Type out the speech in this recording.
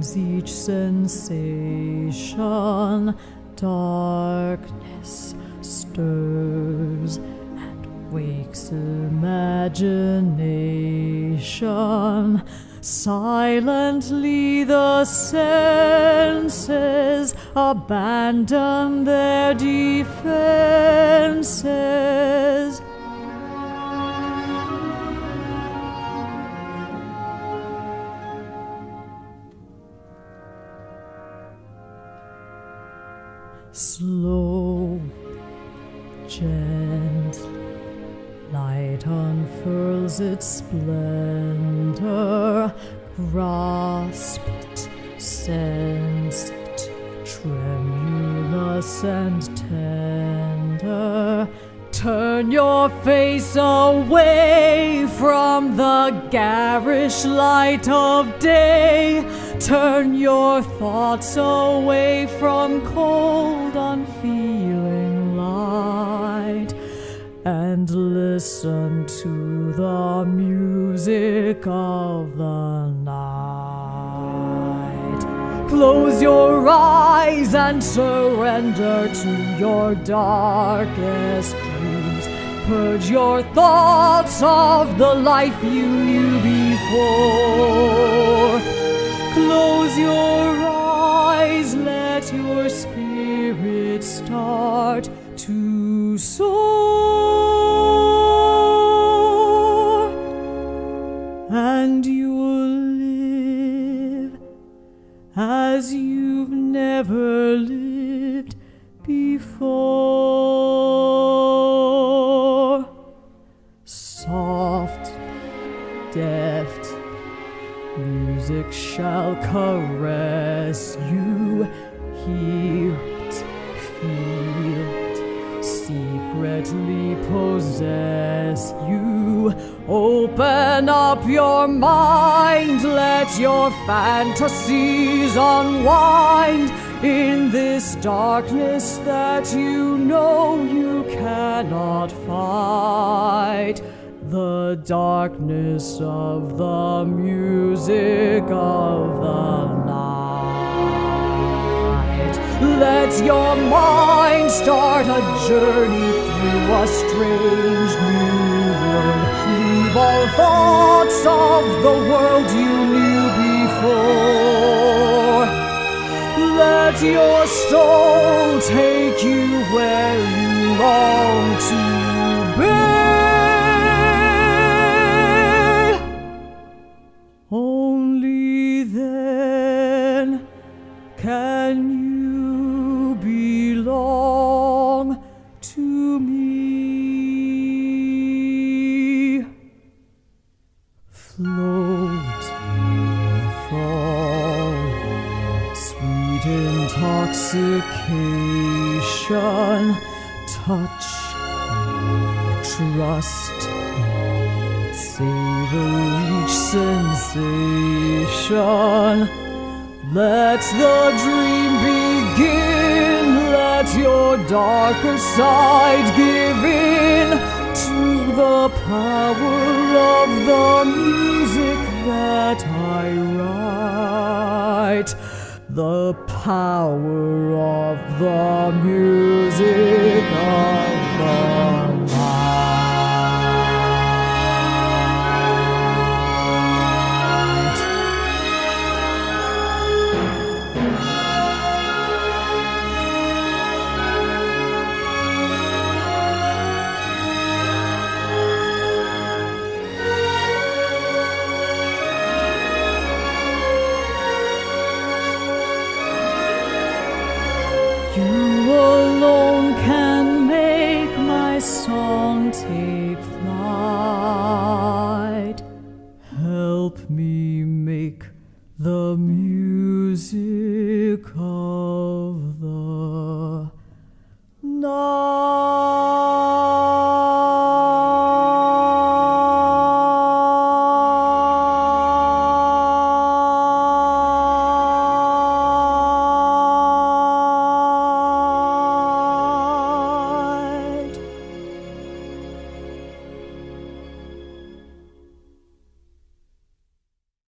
warms each sensation. Darkness stirs and wakes imagination. Silently the senses abandon their defenses. Slow, gently, light unfurls its splendor. Grasp it, sense it, tremulous and tender. Turn your face away from the garish light of day. Turn your thoughts away from cold, unfeeling light, and listen to the music of the night. Close your eyes and surrender to your darkest dreams. Purge your thoughts of the life you knew before. Close your eyes, let your spirit start to soar, and you'll live as you've never lived before. Soft, deft music shall caress you. Hear it, feel it, secretly possess you. Open up your mind, let your fantasies unwind. In this darkness that you know you cannot fight, the darkness of the music of the night. Let your mind start a journey through a strange new world. Leave all thoughts of the world you knew before. Let your soul take you where you long to be. Can you belong to me? Float, fall, sweet intoxication. Touch, trust, savor each sensation. Let the dream begin, let your darker side give in to the power of the music that I write, the power of the music of the night. You alone can make my song take flight. Help me make the music.